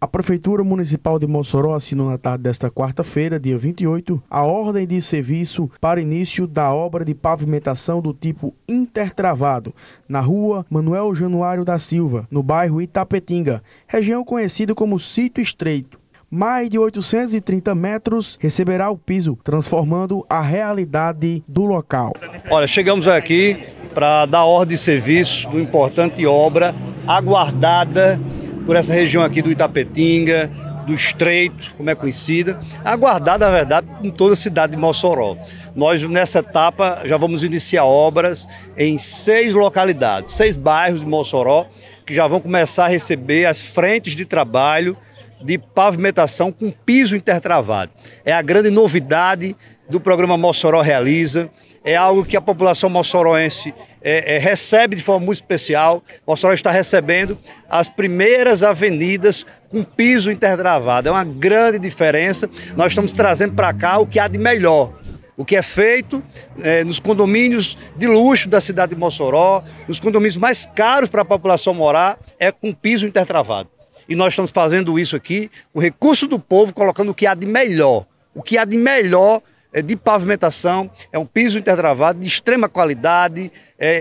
A Prefeitura Municipal de Mossoró assinou na tarde desta quarta-feira, dia 28, a ordem de serviço para início da obra de pavimentação do tipo intertravado na rua Manuel Januário da Silva, no bairro Itapetinga, região conhecida como Sítio Estreito. Mais de 830 metros receberá o piso, transformando a realidade do local. Olha, chegamos aqui para dar ordem de serviço do importante obra aguardada por essa região aqui do Itapetinga, do Estreito, como é conhecida, aguardada, na verdade, em toda a cidade de Mossoró. Nós, nessa etapa, já vamos iniciar obras em 6 localidades, 6 bairros de Mossoró, que já vão começar a receber as frentes de trabalho de pavimentação com piso intertravado. É a grande novidade do programa Mossoró Realiza, é algo que a população mossoroense recebe de forma muito especial. Mossoró está recebendo as primeiras avenidas com piso intertravado. É uma grande diferença. Nós estamos trazendo para cá o que há de melhor, o que é feito nos condomínios de luxo da cidade de Mossoró, nos condomínios mais caros para a população morar, é com piso intertravado. E nós estamos fazendo isso aqui, o recurso do povo, colocando o que há de melhor, o que há de melhor de pavimentação, é um piso intertravado de extrema qualidade,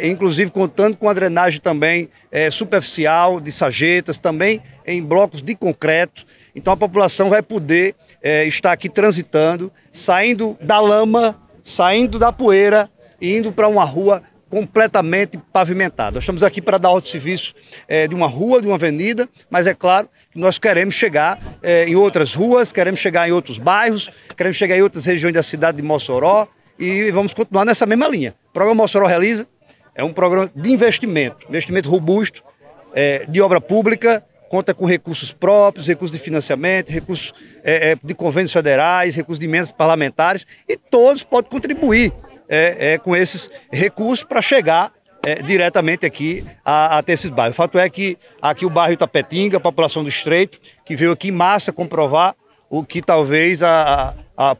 inclusive contando com a drenagem também superficial, de sarjetas, também em blocos de concreto. Então a população vai poder estar aqui transitando, saindo da lama, saindo da poeira e indo para uma rua completamente pavimentada. Nós estamos aqui para dar ordem de serviço de uma rua, de uma avenida, mas é claro que nós queremos chegar em outras ruas, queremos chegar em outros bairros, queremos chegar em outras regiões da cidade de Mossoró e vamos continuar nessa mesma linha. O programa Mossoró Realiza é um programa de investimento robusto, de obra pública, conta com recursos próprios, recursos de financiamento, recursos de convênios federais, recursos de emendas parlamentares, e todos podem contribuir com esses recursos para chegar diretamente aqui até esses bairros. O fato é que aqui o bairro Itapetinga, a população do Estreito, que veio aqui em massa comprovar o que talvez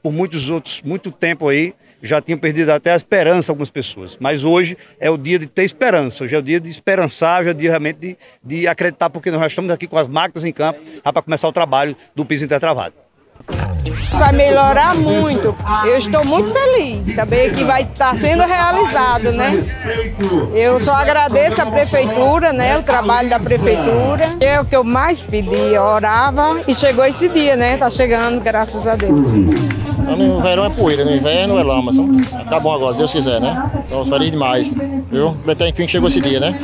por muito tempo aí já tinham perdido até a esperança algumas pessoas. Mas hoje é o dia de ter esperança, hoje é o dia de esperançar, hoje é o dia realmente de acreditar, porque nós já estamos aqui com as máquinas em campo para começar o trabalho do piso intertravado. Vai melhorar muito. Eu estou muito feliz saber que vai estar sendo realizado, né? Eu só agradeço a prefeitura, né? O trabalho da prefeitura. É o que eu mais pedia, orava e chegou esse dia, né? Tá chegando, graças a Deus. No verão é poeira, no inverno é lama. Tá bom agora, se Deus quiser, né? Estou feliz demais, viu? Até enfim que chegou esse dia, né?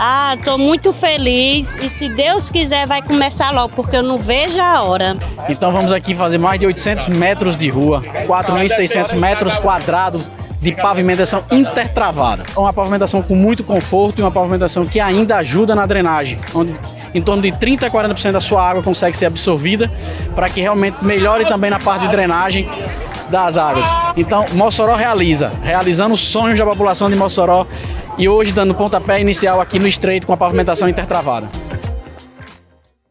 Ah, estou muito feliz e se Deus quiser vai começar logo, porque eu não vejo a hora. Então vamos aqui fazer mais de 800 metros de rua, 4.600 metros quadrados de pavimentação intertravada. É uma pavimentação com muito conforto e uma pavimentação que ainda ajuda na drenagem, onde em torno de 30% a 40% da sua água consegue ser absorvida, para que realmente melhore também na parte de drenagem das águas. Então Mossoró Realiza, realizando os sonhos da população de Mossoró, e hoje dando pontapé inicial aqui no Estreito com a pavimentação intertravada.